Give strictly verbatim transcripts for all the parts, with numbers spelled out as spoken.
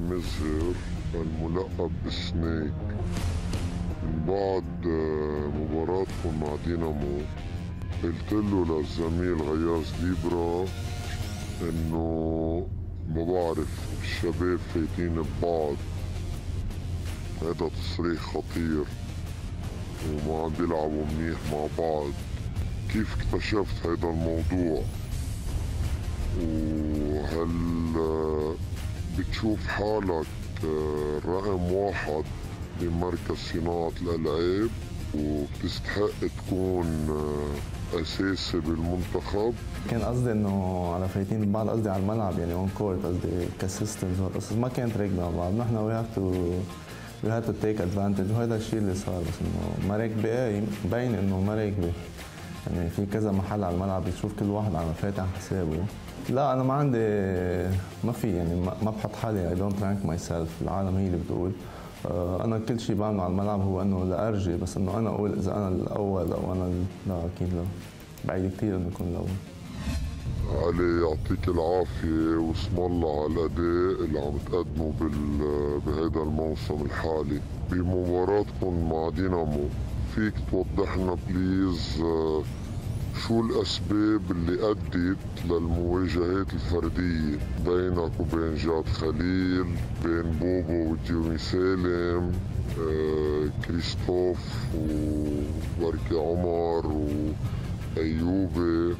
مزهر الملقب بسنيك من بعد مباراتكم مع دينامو. قلت له للزميل غياث ديبرا انه ما بعرف الشباب فايتين ببعض، هذا تصريح خطير وما عم بيلعبوا منيح مع بعض. كيف اكتشفت هذا الموضوع؟ وهل بتشوف حالك رقم واحد بمركز صناعة الألعاب وبتستحق تكون أساسي بالمنتخب؟ كان قصدي إنه على فايتين بعض، قصدي على الملعب يعني اون كورت، قصدي كسيستمز وهالقصص ما كانت راكبة مع بعض. نحن وي هاف تو وي هاف تو تيك ادفانتج، وهذا الشيء اللي صار. بس إنه ما راكبة، مبين إنه ما راكبة، يعني في كذا محل على الملعب بتشوف كل واحد عم فاتح حسابه. لا انا ما عندي، ما في يعني ما بحط حالي، اي دونت رانك ماي سيلف، العالم هي اللي بتقول. انا كل شيء بعمله على الملعب هو انه لارجي، بس انه انا اقول اذا انا الاول او انا لا، اكيد لا، بعيد كثير انه اكون الاول. علي يعطيك العافيه واسم الله على الاداء اللي عم تقدمه بهذا الموسم الحالي. بمباراتكم مع دينامو فيك توضح لنا بليز شو الأسباب اللي أدت للمواجهات الفردية بينك وبين جاد خليل، بين بوبو وديومي سالم، آه كريستوف وبركي عمر وأيوبي،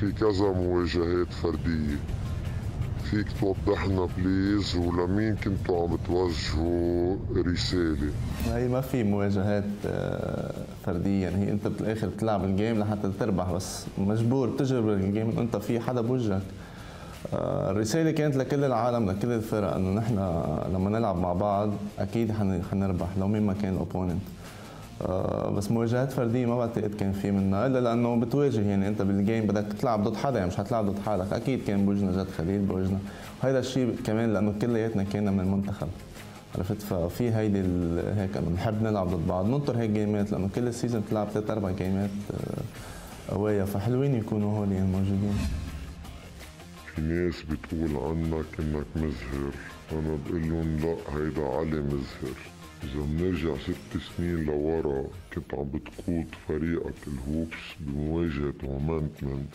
في كذا مواجهات فردية. فيك توضحنا بليز ولمين كنتوا عم توجهوا رساله؟ هي ما في مواجهات فرديه، يعني هي انت بالاخر بتلعب الجيم لحتى تربح، بس مجبور تجرب الجيم انت في حدا بوجهك. الرساله كانت لكل العالم، لكل الفرق، انه نحن لما نلعب مع بعض اكيد حنربح لو مين ما كان الاوبوننت. بس مواجهات فرديه ما بعتقد كان في منها، الا لانه بتواجه، يعني انت بالجيم بدك تلعب ضد حدا، يعني مش حتلعب ضد حالك. اكيد كان بوجنا جاد خليل، بوجنا هيدا الشيء كمان لانه كلياتنا كنا من المنتخب، عرفت؟ ففي هيدي هيك انه بنحب نلعب ضد بعض، ننطر هيك جيمات، لانه كل السيزون بتلعب ثلاث اربع جيمات قويه، فحلوين يكونوا هول يعني موجودين. في ناس بتقول عنك انك مزهر، انا بقول لهم لا، هيدا علي مزهر. إذا بنرجع ست سنين لورا كنت عم بتقود فريقك الهوبس بمواجهة عمانتمن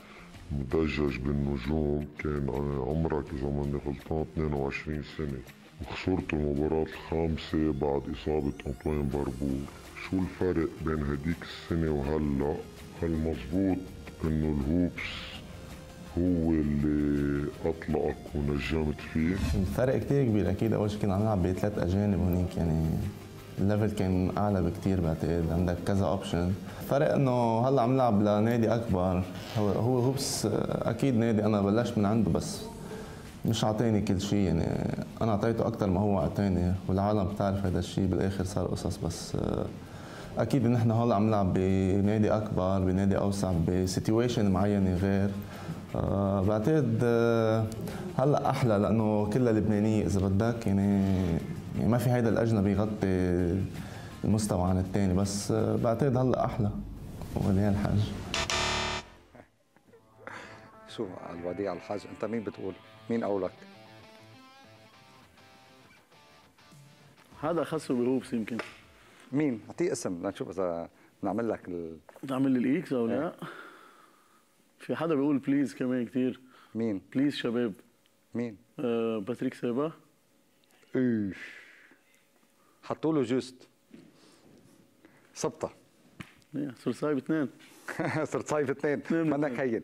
مدجج بالنجوم، كان عمرك إذا ماني غلطان اثنين وعشرين سنة، وخسرت المباراة الخامسة بعد إصابة أنطوان باربور. شو الفرق بين هديك السنة وهلا؟ هل مظبوط إنه الهوبس هو اللي اطلقك ونجمت فيه؟ الفرق كثير كبير اكيد. اول شيء كنا عم نلعب بثلاث اجانب هونيك، يعني الليفل كان اعلى بكثير، بعتقد عندك كذا اوبشن. فرق انه هلا عم نلعب لنادي اكبر، هو هو هوبس اكيد نادي انا بلشت من عنده، بس مش عطيني كل شيء، يعني انا اعطيته اكثر ما هو اعطيني، والعالم بتعرف هذا الشيء. بالاخر صار قصص، بس اكيد نحن هلا عم نلعب بنادي اكبر، بنادي اوسع، بسيتويشن معينه غير. أه بعتقد أه هلا احلى لانه كلها لبنانيه اذا بدك، يعني ما في هيدا الاجنبي يغطي المستوى عن الثاني، بس أه بعتقد هلا احلى. وديع الحج، شو الوديع الحج؟ انت مين بتقول؟ مين قولك؟ هذا خصو بالهوبس يمكن. مين؟ اعطيه اسم لنشوف اذا بنعمل لك ال... بتعمل لي الاكس او لا؟ في حدا بيقول بليز كمان كثير. مين؟ بليز شباب. مين؟ آه باتريك سهبا. ايش حطوا له جوست سبطه، ثلثاي باثنين، ثلثاي باثنين، منك هين.